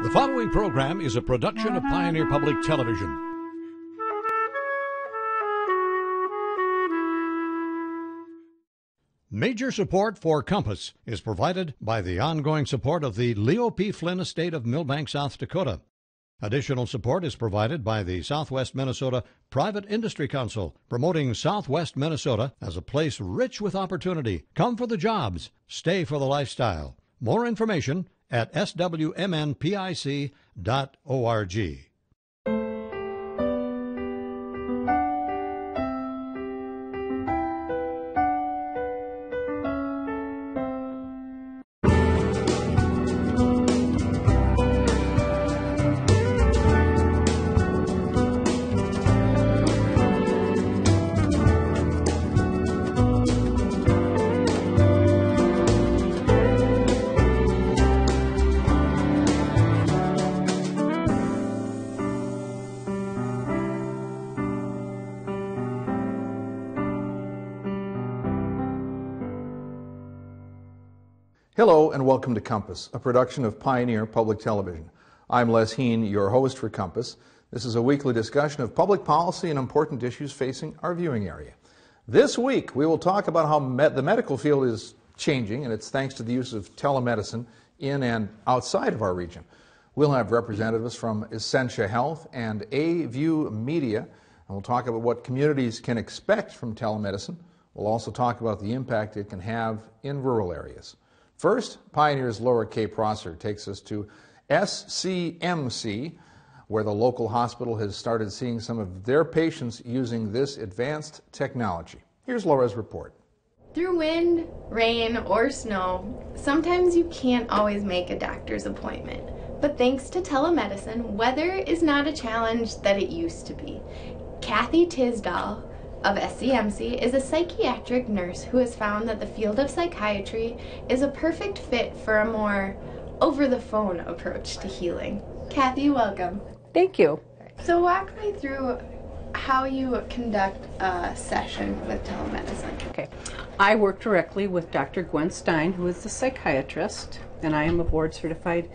The following program is a production of Pioneer Public Television. Major support for Compass is provided by the ongoing support of the Leo P. Flynn Estate of Milbank, South Dakota. Additional support is provided by the Southwest Minnesota Private Industry Council, promoting Southwest Minnesota as a place rich with opportunity. Come for the jobs, stay for the lifestyle. More information at swmnpic.org. Hello and welcome to Compass, a production of Pioneer Public Television. I'm Les Heen, your host for Compass. This is a weekly discussion of public policy and important issues facing our viewing area. This week we will talk about how the medical field is changing, and it's thanks to the use of telemedicine in and outside of our region. We'll have representatives from Essentia Health and A-View Media, and we'll talk about what communities can expect from telemedicine. We'll also talk about the impact it can have in rural areas. First, Pioneer's Laura Kay Prosser takes us to SCMC, where the local hospital has started seeing some of their patients using this advanced technology. Here's Laura's report. Through wind, rain, or snow, sometimes you can't always make a doctor's appointment. But thanks to telemedicine, weather is not a challenge that it used to be. Kathy Tysdal of SCMC is a psychiatric nurse who has found that the field of psychiatry is a perfect fit for a more over-the-phone approach to healing. Kathy, welcome. Thank you. So walk me through how you conduct a session with telemedicine. Okay. I work directly with Dr. Gwen Stein, who is the psychiatrist, and I am a board-certified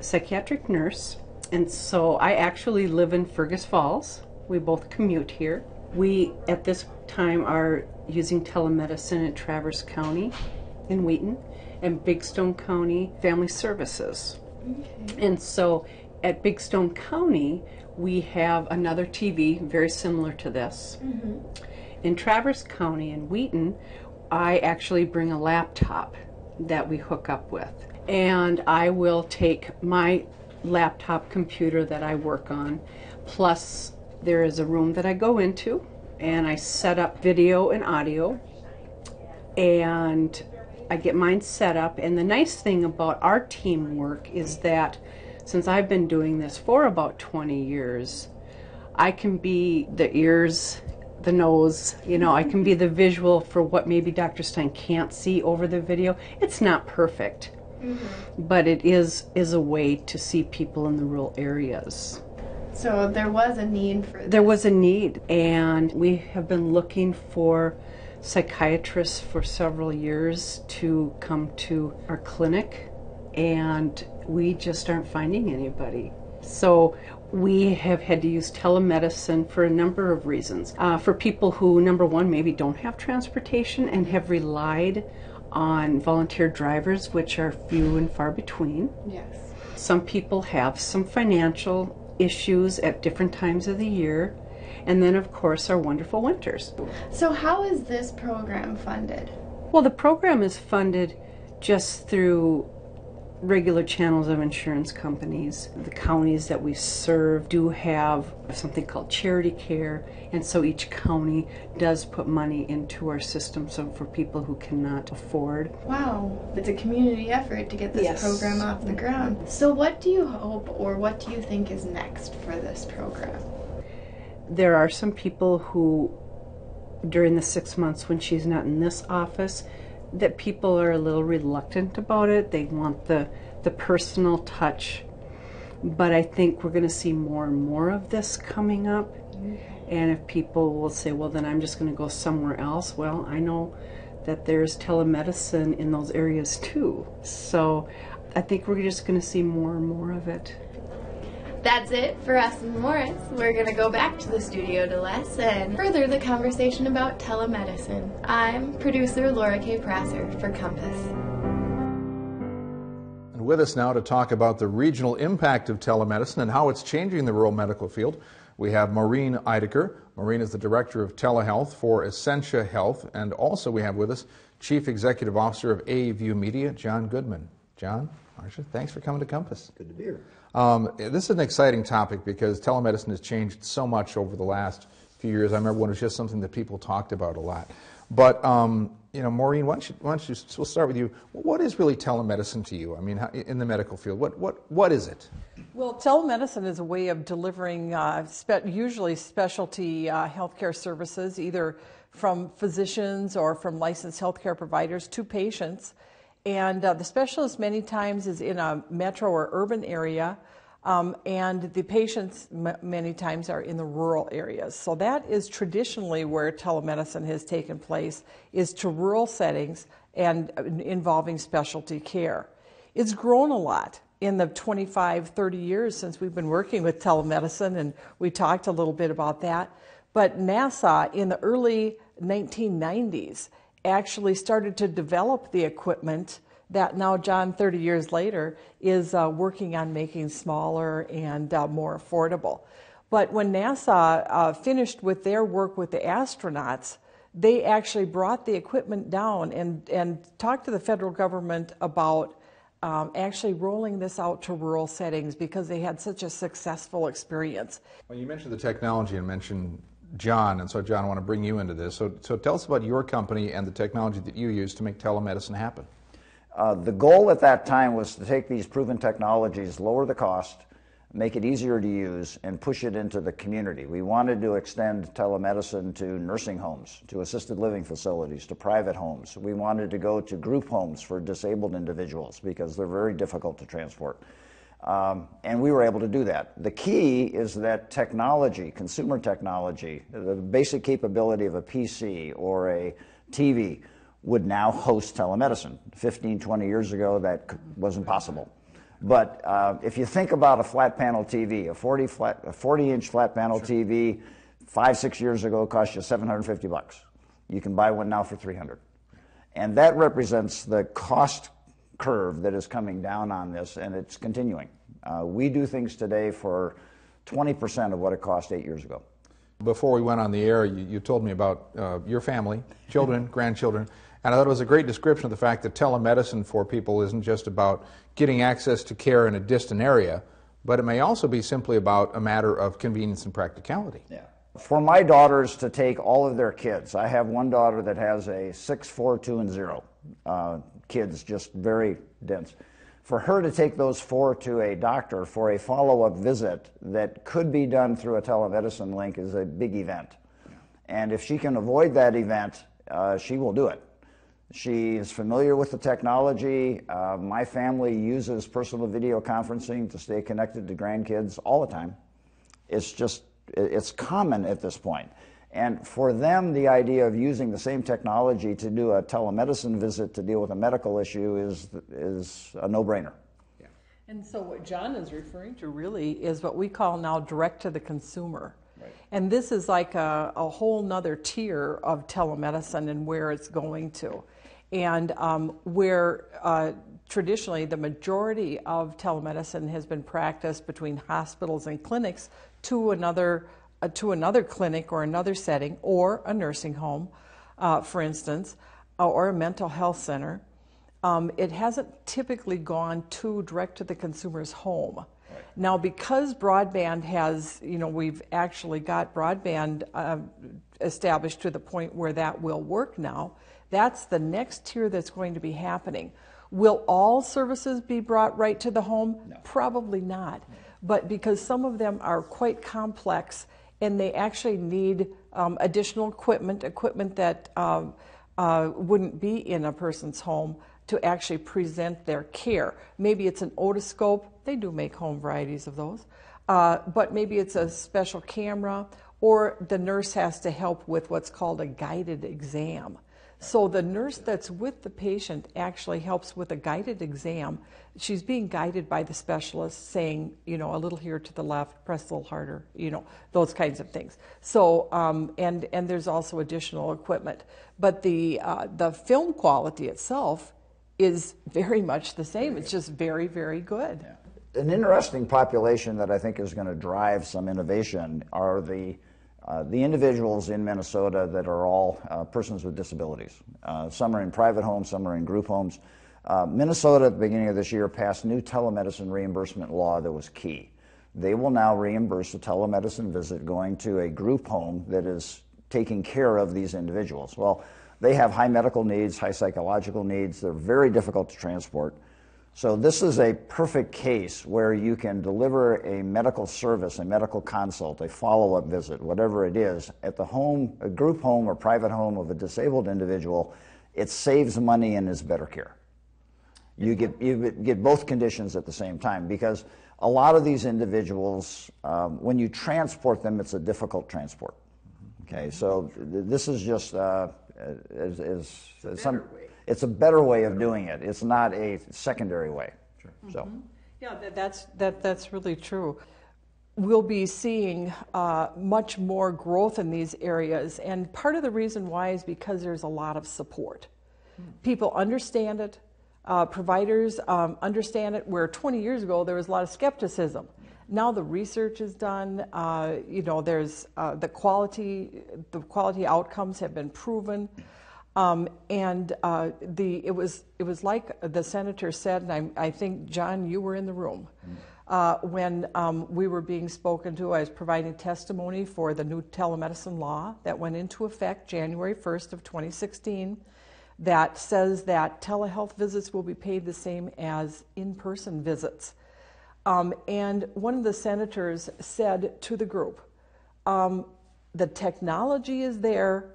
psychiatric nurse. And so I actually live in Fergus Falls. We both commute here. We, at this time, are using telemedicine in Traverse County, in Wheaton, and Big Stone County Family Services. Okay. And so at Big Stone County, we have another TV very similar to this. Mm-hmm. In Traverse County and Wheaton, I actually bring a laptop that we hook up with. And I will take my laptop computer that I work on, plus there is a room that I go into, and I set up video and audio, and I get mine set up. And the nice thing about our teamwork is that since I've been doing this for about 20 years, I can be the ears, the nose, you know, I can be the visual for what maybe Dr. Stein can't see over the video. It's not perfect, but it is a way to see people in the rural areas. So there was a need for this. There was a need, and we have been looking for psychiatrists for several years to come to our clinic, and we just aren't finding anybody. So we have had to use telemedicine for a number of reasons. For people who, number one, maybe don't have transportation and have relied on volunteer drivers, which are few and far between. Yes. Some people have some financial issues at different times of the year, and then of course our wonderful winters. So how is this program funded? Well, the program is funded just through regular channels of insurance companies. The counties that we serve do have something called charity care, and so each county does put money into our system, so for people who cannot afford. Wow, it's a community effort to get this program off the ground. So what do you hope, or what do you think is next for this program? There are some people who, during the 6 months when she's not in this office, that people are a little reluctant about it. They want the personal touch. But I think we're going to see more and more of this coming up. And if people will say, well, then I'm just going to go somewhere else, well, I know that there's telemedicine in those areas too. So I think we're just going to see more and more of it. That's it for us and Morris. We're going to go back to the studio to Les and further the conversation about telemedicine. I'm producer Laura Kay Prosser for Compass. And with us now to talk about the regional impact of telemedicine and how it's changing the rural medical field, we have Maureen Ideker. Maureen is the Director of Telehealth for Essentia Health, and also we have with us Chief Executive Officer of A-View Media, John Goodman. John, Marsha, thanks for coming to Compass. Good to be here. This is an exciting topic because telemedicine has changed so much over the last few years. I remember when it was just something that people talked about a lot. But, you know, Maureen, why don't you we'll start with you. What is really telemedicine to you? I mean, in the medical field, what is it? Well, telemedicine is a way of delivering usually specialty healthcare services, either from physicians or from licensed healthcare providers to patients. And the specialist many times is in a metro or urban area, and the patients many times are in the rural areas. So that is traditionally where telemedicine has taken place, is to rural settings and involving specialty care. It's grown a lot in the 25, 30 years since we've been working with telemedicine, and we talked a little bit about that. But NASA in the early 1990s actually started to develop the equipment that now John, 30 years later, is working on making smaller and more affordable. But when NASA finished with their work with the astronauts, they actually brought the equipment down and talked to the federal government about actually rolling this out to rural settings because they had such a successful experience. Well, you mentioned the technology and mentioned John, and so John, I want to bring you into this. So tell us about your company and the technology that you use to make telemedicine happen. The goal at that time was to take these proven technologies, lower the cost, make it easier to use, and push it into the community. We wanted to extend telemedicine to nursing homes, to assisted living facilities, to private homes. We wanted to go to group homes for disabled individuals because they're very difficult to transport. And we were able to do that. The key is that technology, consumer technology, the basic capability of a PC or a TV would now host telemedicine. 15, 20 years ago, that wasn't possible. But if you think about a flat panel TV, a 40-inch flat panel TV, 5, 6 years ago cost you $750. You can buy one now for $300. And that represents the cost curve that is coming down on this, and it's continuing. We do things today for 20% of what it cost 8 years ago. Before we went on the air, you told me about your family, children, grandchildren, and I thought it was a great description of the fact that telemedicine for people isn't just about getting access to care in a distant area, but it may also be simply about a matter of convenience and practicality. Yeah. For my daughters to take all of their kids, I have one daughter that has a 6, 4, 2, and 0. Kids, just very dense. For her to take those 4 to a doctor for a follow-up visit that could be done through a telemedicine link is a big event. Yeah. And if she can avoid that event, she will do it. She is familiar with the technology. My family uses personal video conferencing to stay connected to grandkids all the time. It's common at this point. And for them, the idea of using the same technology to do a telemedicine visit to deal with a medical issue is a no-brainer. Yeah. And so what John is referring to really is what we call now direct to the consumer. Right. And this is like a whole nother tier of telemedicine and where it's going to. And where traditionally the majority of telemedicine has been practiced between hospitals and clinics to another clinic or another setting or a nursing home, for instance, or a mental health center. It hasn't typically gone too direct to the consumer's home. Right. Now, because broadband has, we've actually got broadband established to the point where that will work now, that's the next tier that's going to be happening. Will all services be brought right to the home? No. Probably not. No. But because some of them are quite complex and they actually need additional equipment that wouldn't be in a person's home to actually present their care. Maybe it's an otoscope. They do make home varieties of those. But maybe it's a special camera, or the nurse has to help with what's called a guided exam. So the nurse that's with the patient actually helps with a guided exam. She's being guided by the specialist saying, you know, a little here to the left, press a little harder, you know, those kinds of things. So, and there's also additional equipment. But the film quality itself is very much the same. It's just very, very good. Yeah. An interesting population that I think is going to drive some innovation are the individuals in Minnesota that are all persons with disabilities. Some are in private homes, some are in group homes. Minnesota, at the beginning of this year, passed new telemedicine reimbursement law that was key. They will now reimburse a telemedicine visit going to a group home that is taking care of these individuals. Well, they have high medical needs, high psychological needs. They're very difficult to transport. So this is a perfect case where you can deliver a medical service, a medical consult, a follow-up visit, whatever it is, at the home, a group home or private home of a disabled individual. It saves money and is better care. You get both conditions at the same time, because a lot of these individuals, when you transport them, it's a difficult transport. Okay, so this is just it's a better way of doing it. It's not a secondary way. Sure. So, yeah, that's really true. We'll be seeing much more growth in these areas, and part of the reason why is because there's a lot of support. People understand it. Providers understand it. Where 20 years ago there was a lot of skepticism. Now the research is done. You know, there's the quality outcomes have been proven. It was like the senator said, and I think, John, you were in the room when we were being spoken to. I was providing testimony for the new telemedicine law that went into effect January 1st of 2016 that says that telehealth visits will be paid the same as in-person visits. And one of the senators said to the group, the technology is there.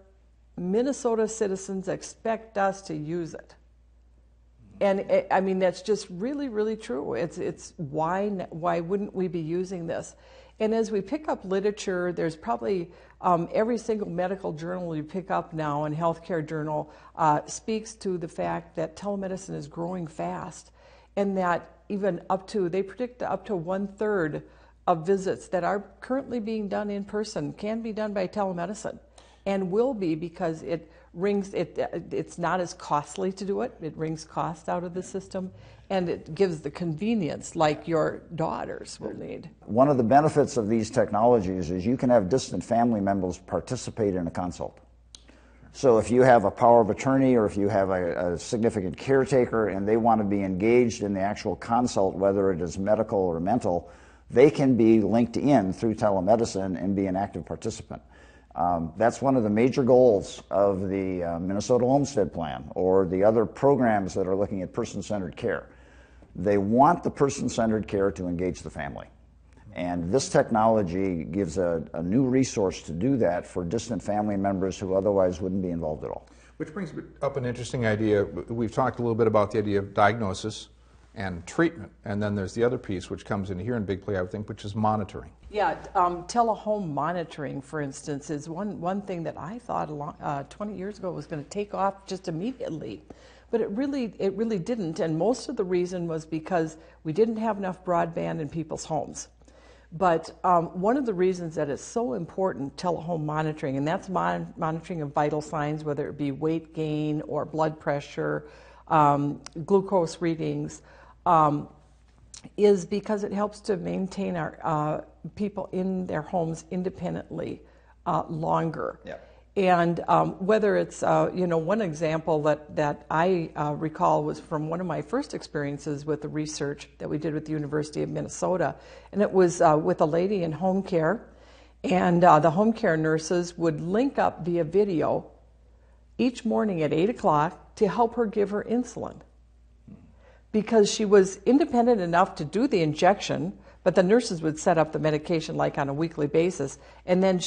Minnesota citizens expect us to use it. And I mean, that's just really, really true. It's why wouldn't we be using this? And as we pick up literature, there's probably every single medical journal you pick up now and healthcare journal speaks to the fact that telemedicine is growing fast, and that even up to, they predict up to 1/3 of visits that are currently being done in person can be done by telemedicine. And will be, because it's not as costly to do it. It wrings cost out of the system, and it gives the convenience like your daughters will need. One of the benefits of these technologies is you can have distant family members participate in a consult. So if you have a power of attorney, or if you have a significant caretaker and they want to be engaged in the actual consult, whether it is medical or mental, they can be linked in through telemedicine and be an active participant. That's one of the major goals of the Minnesota Olmstead Plan, or the other programs that are looking at person-centered care. They want the person-centered care to engage the family. And this technology gives a new resource to do that for distant family members who otherwise wouldn't be involved at all. Which brings up an interesting idea. We've talked a little bit about the idea of diagnosis and treatment, and then there's the other piece which comes in here in big play, I would think, which is monitoring. Yeah, telehome monitoring, for instance, is one thing that I thought 20 years ago was going to take off just immediately, but it really didn't, and most of the reason was because we didn't have enough broadband in people's homes. But one of the reasons that it's so important, telehome monitoring, and that's monitoring of vital signs, whether it be weight gain or blood pressure, glucose readings, is because it helps to maintain our people in their homes independently longer. Yep. And whether it's, you know, one example that I recall was from one of my first experiences with the research that we did with the University of Minnesota. And it was with a lady in home care. And the home care nurses would link up via video each morning at 8 o'clock to help her give her insulin, because she was independent enough to do the injection, but the nurses would set up the medication like on a weekly basis, and then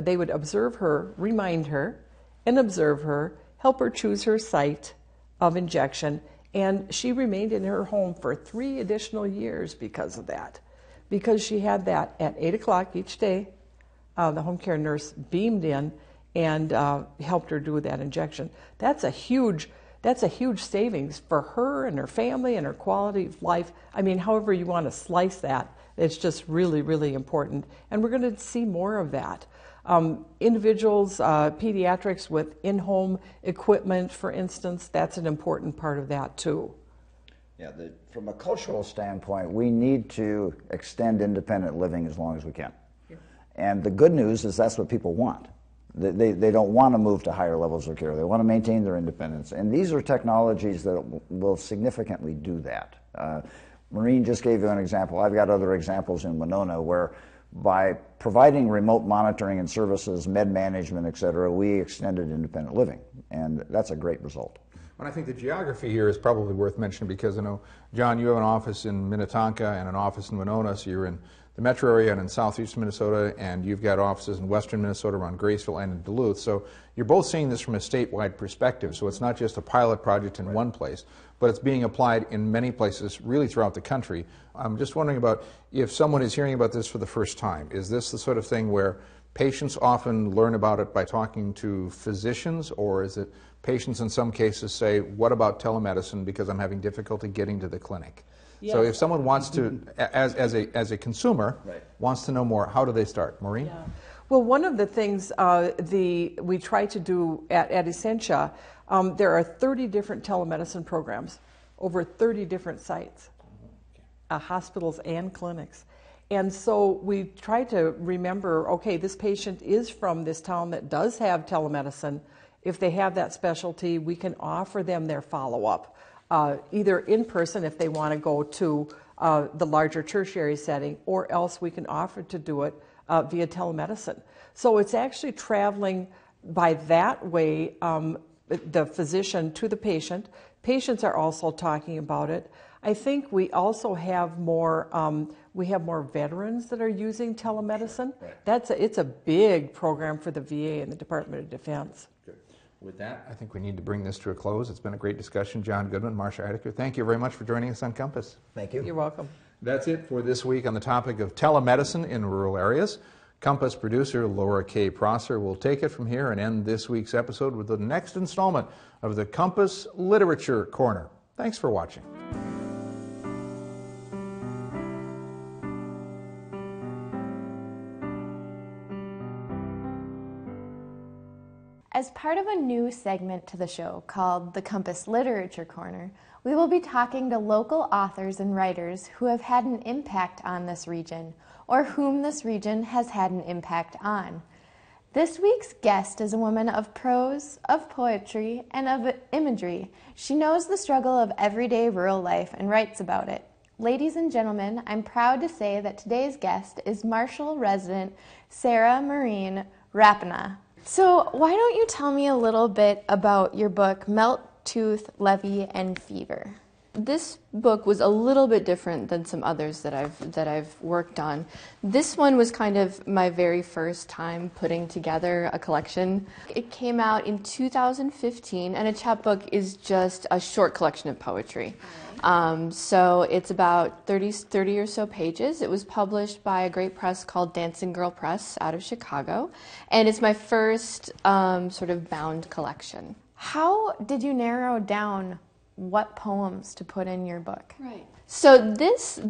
they would observe her, remind her, and observe her, help her choose her site of injection, and she remained in her home for 3 additional years because of that. Because she had that at 8 o'clock each day, the home care nurse beamed in and helped her do that injection. That's a huge savings for her and her family and her quality of life. I mean, however you want to slice that, it's just really, really important. And we're going to see more of that. Individuals, pediatrics with in-home equipment, for instance, that's an important part of that too. Yeah, from a cultural standpoint, we need to extend independent living as long as we can. Yeah. And the good news is that's what people want. They don't want to move to higher levels of care. They want to maintain their independence. And these are technologies that will significantly do that. Maureen just gave you an example. I've got other examples in Winona where by providing remote monitoring and services, med management, et cetera, we extended independent living. And that's a great result. And I think the geography here is probably worth mentioning because, you know, John, you have an office in Minnetonka and an office in Winona, so you're in the metro area and in southeast Minnesota, and you've got offices in western Minnesota around Graceville and in Duluth. So you're both seeing this from a statewide perspective, so it's not just a pilot project in one place, but it's being applied in many places really throughout the country. I'm just wondering about if someone is hearing about this for the first time, is this the sort of thing where patients often learn about it by talking to physicians, or is it patients in some cases say, what about telemedicine because I'm having difficulty getting to the clinic? Yes. So if someone wants to, as a consumer, right, wants to know more, how do they start? Maureen? Yeah. Well, one of the things we try to do at Essentia, there are 30 different telemedicine programs, over 30 different sites, hospitals and clinics. And so we try to remember, okay, this patient is from this town that does have telemedicine. If they have that specialty, we can offer them their follow-up, either in person if they want to go to the larger tertiary setting, or else we can offer to do it via telemedicine. So it's actually traveling by that way, the physician to the patient. Patients are also talking about it. I think we also have more. We have more veterans that are using telemedicine. Sure, right. It's a big program for the VA and the Department of Defense. Good. With that, I think we need to bring this to a close. It's been a great discussion. John Goodman, Marsha Ideker, thank you very much for joining us on Compass. Thank you. You're welcome. That's it for this week on the topic of telemedicine in rural areas. Compass producer Laura Kay Prosser will take it from here and end this week's episode with the next installment of the Compass Literature Corner. Thanks for watching. As part of a new segment to the show called the Compass Literature Corner, we will be talking to local authors and writers who have had an impact on this region, or whom this region has had an impact on. This week's guest is a woman of prose, of poetry, and of imagery. She knows the struggle of everyday rural life and writes about it. Ladies and gentlemen, I'm proud to say that today's guest is Marshall resident Saara Raappana. So why don't you tell me a little bit about your book, Milk, Tooth, Levee, and Fever? This book was a little bit different than some others that I've worked on. This one was kind of my very first time putting together a collection. It came out in 2015, and a chapbook is just a short collection of poetry. So it's about 30 or so pages. It was published by a great press called Dancing Girl Press out of Chicago, and it's my first sort of bound collection. How did you narrow down what poems to put in your book? Right. So this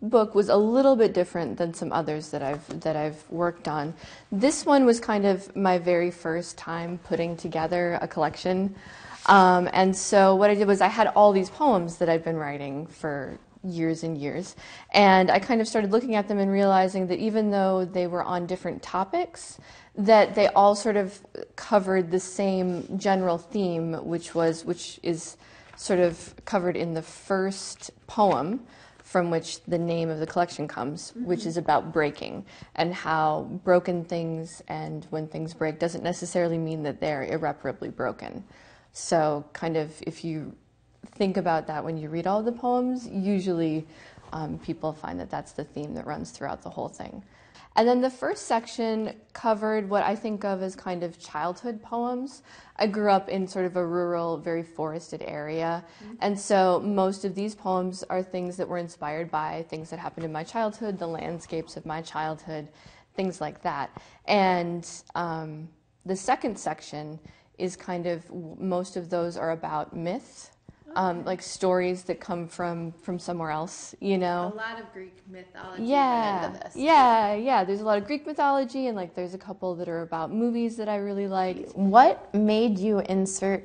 book was a little bit different than some others that I've worked on. This one was kind of my very first time putting together a collection. And so what I did was I had all these poems that I'd been writing for years and years, and I kind of started looking at them and realizing that even though they were on different topics, that they all sort of covered the same general theme, which is sort of covered in the first poem, from which the name of the collection comes, which is about breaking and how broken things, and when things break doesn't necessarily mean that they're irreparably broken. So kind of if you think about that when you read all the poems, usually people find that that's the theme that runs throughout the whole thing. And then the first section covered what I think of as kind of childhood poems. I grew up in sort of a rural, very forested area, and so most of these poems are things that were inspired by things that happened in my childhood, the landscapes of my childhood, things like that. And The second section is kind of, most of those are about myth, like stories that come from somewhere else, you know. A lot of Greek mythology. Yeah. There's a lot of Greek mythology, and like there's a couple that are about movies that I really like. What made you insert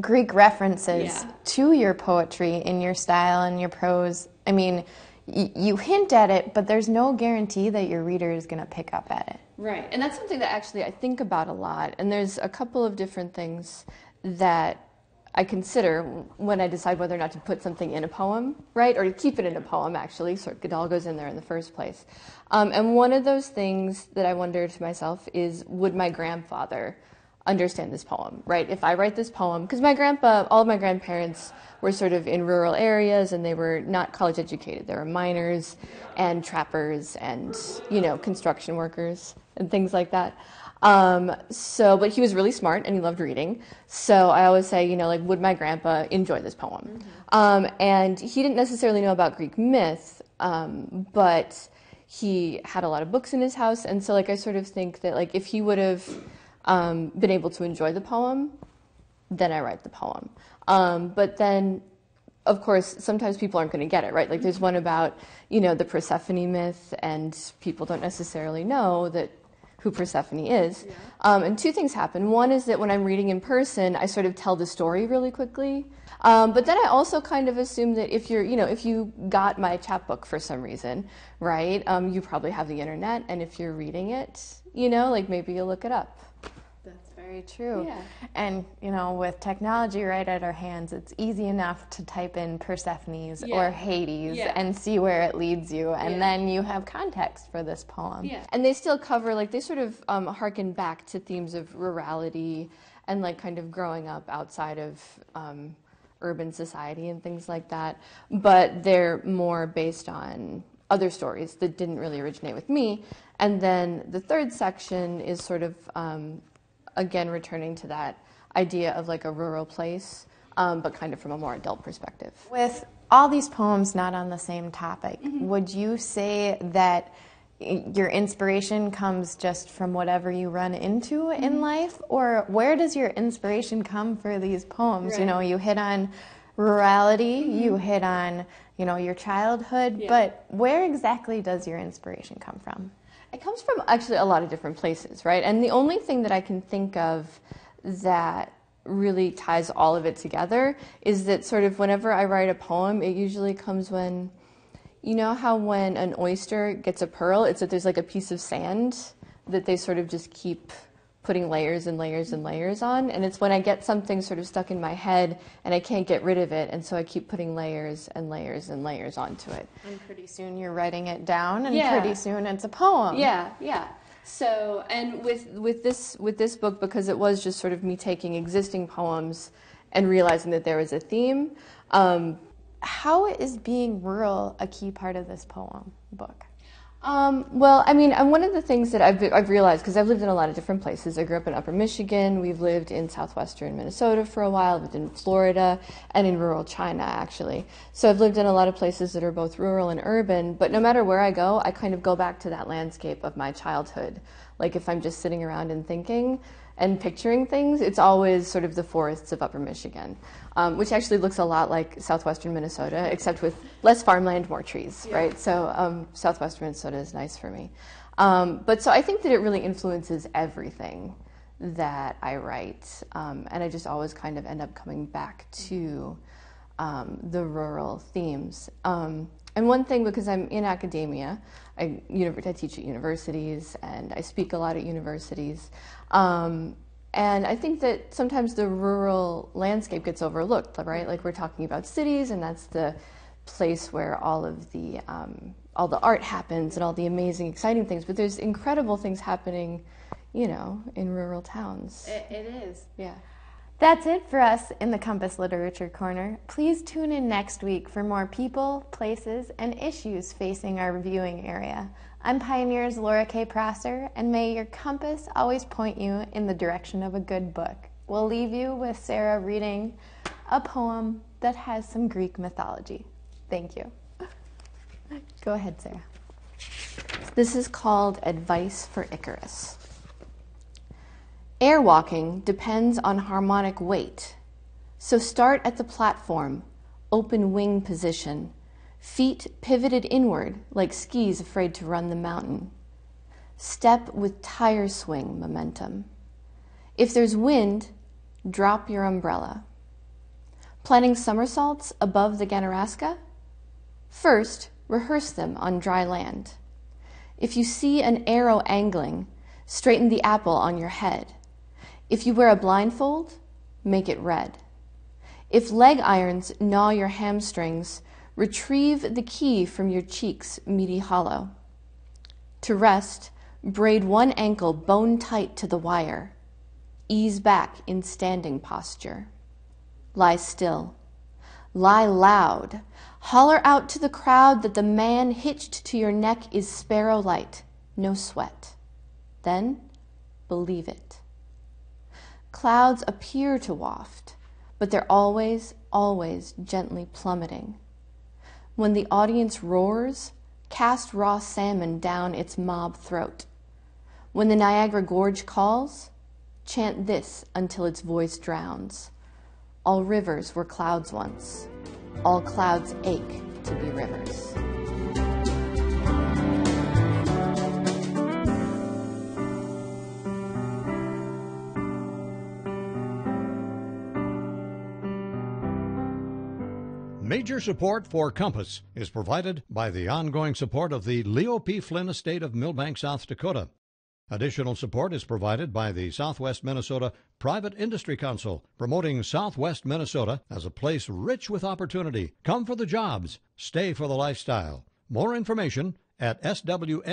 Greek references to your poetry in your style and your prose? I mean, you hint at it, but there's no guarantee that your reader is going to pick up at it. Right, and that's something that actually I think about a lot, and there's a couple of different things that I consider when I decide whether or not to put something in a poem, right, or to keep it in a poem, actually, so it all goes in there in the first place. And one of those things that I wonder to myself is, would my grandfather understand this poem, right? If I write this poem, because my grandpa, all of my grandparents were sort of in rural areas, and they were not college educated. They were miners and trappers and, you know, construction workers and things like that. But he was really smart and he loved reading. So I always say, you know, like, would my grandpa enjoy this poem? And he didn't necessarily know about Greek myth, but he had a lot of books in his house. And so, like, I sort of think that, like, if he would have been able to enjoy the poem, then I write the poem. But then, of course, sometimes people aren't going to get it, right? Like, there's one about, you know, the Persephone myth, and people don't necessarily know that who Persephone is. And two things happen. One is that when I'm reading in person, I sort of tell the story really quickly. But then I also kind of assume that if you're, you know, if you got my chapbook for some reason, right, you probably have the internet, and if you're reading it, you know, like, maybe you'll look it up. That's very true. Yeah. And, you know, with technology right at our hands, it's easy enough to type in Persephone's or Hades and see where it leads you. And then you have context for this poem. And they still cover, like, they sort of harken back to themes of rurality and, like, kind of growing up outside of urban society and things like that. But they're more based on other stories that didn't really originate with me. And then the third section is sort of... again, returning to that idea of, like, a rural place, but kind of from a more adult perspective. With all these poems not on the same topic, would you say that your inspiration comes just from whatever you run into in life? Or where does your inspiration come for these poems? Right. You know, you hit on rurality, you hit on, you know, your childhood, but where exactly does your inspiration come from? It comes from actually a lot of different places, right? And the only thing that I can think of that really ties all of it together is that sort of whenever I write a poem, it usually comes when, you know how when an oyster gets a pearl, it's that there's like a piece of sand that they sort of just keep putting layers and layers and layers on. And it's when I get something sort of stuck in my head and I can't get rid of it, and so I keep putting layers and layers and layers onto it. And pretty soon you're writing it down, and pretty soon it's a poem. So, and with this book, because it was just sort of me taking existing poems and realizing that there was a theme. How is being rural a key part of this poem book? Well, I mean, one of the things that I've realized, because I've lived in a lot of different places. I grew up in Upper Michigan. We've lived in southwestern Minnesota for a while, lived in Florida, and in rural China, actually. So I've lived in a lot of places that are both rural and urban, but no matter where I go, I kind of go back to that landscape of my childhood. Like, if I'm just sitting around and thinking and picturing things, it's always sort of the forests of Upper Michigan, which actually looks a lot like southwestern Minnesota, except with less farmland, more trees, right? So southwestern Minnesota is nice for me. But so I think that it really influences everything that I write, and I just always kind of end up coming back to the rural themes. And one thing, because I'm in academia, I teach at universities, and I speak a lot at universities, and I think that sometimes the rural landscape gets overlooked, right? Like, we're talking about cities, and that's the place where all of the art happens and all the amazing, exciting things. But there's incredible things happening, you know, in rural towns. It is, yeah. That's it for us in the Compass Literature Corner. Please tune in next week for more people, places, and issues facing our viewing area. I'm Pioneer's Laura Kay Prosser, and may your compass always point you in the direction of a good book. We'll leave you with Saara reading a poem that has some Greek mythology. Thank you. Go ahead, Saara. This is called Advice for Icarus. Airwalking depends on harmonic weight, so start at the platform, open wing position, feet pivoted inward like skis afraid to run the mountain. Step with tire swing momentum. If there's wind, drop your umbrella. Planning somersaults above the Ganaraska? First, rehearse them on dry land. If you see an arrow angling, straighten the apple on your head. If you wear a blindfold, make it red. If leg irons gnaw your hamstrings, retrieve the key from your cheek's meaty hollow. To rest, braid one ankle bone tight to the wire. Ease back in standing posture. Lie still. Lie loud. Holler out to the crowd that the man hitched to your neck is sparrow light, no sweat. Then, believe it. Clouds appear to waft, but they're always, always gently plummeting. When the audience roars, cast raw salmon down its mob throat. When the Niagara Gorge calls, chant this until its voice drowns. All rivers were clouds once. All clouds ache to be rivers. Major support for Compass is provided by the ongoing support of the Leo P. Flynn Estate of Milbank, South Dakota. Additional support is provided by the Southwest Minnesota Private Industry Council, promoting Southwest Minnesota as a place rich with opportunity. Come for the jobs, stay for the lifestyle. More information at swmnpic.org.